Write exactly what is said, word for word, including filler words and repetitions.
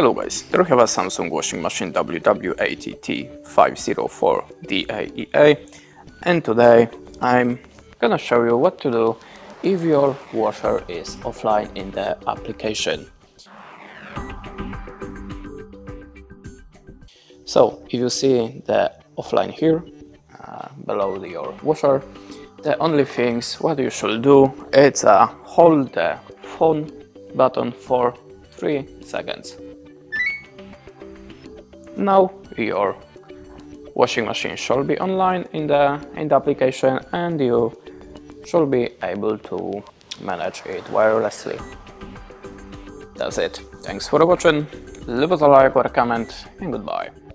Hello guys, there we have a Samsung washing machine W W eighty T five oh four D A E A, and today I'm gonna show you what to do if your washer is offline in the application. So if you see the offline here uh, below your washer, the only things what you should do is uh, hold the phone button for three seconds. Now your washing machine should be online in the, in the application, and you should be able to manage it wirelessly. That's it. Thanks for watching, leave us a like or a comment, and goodbye.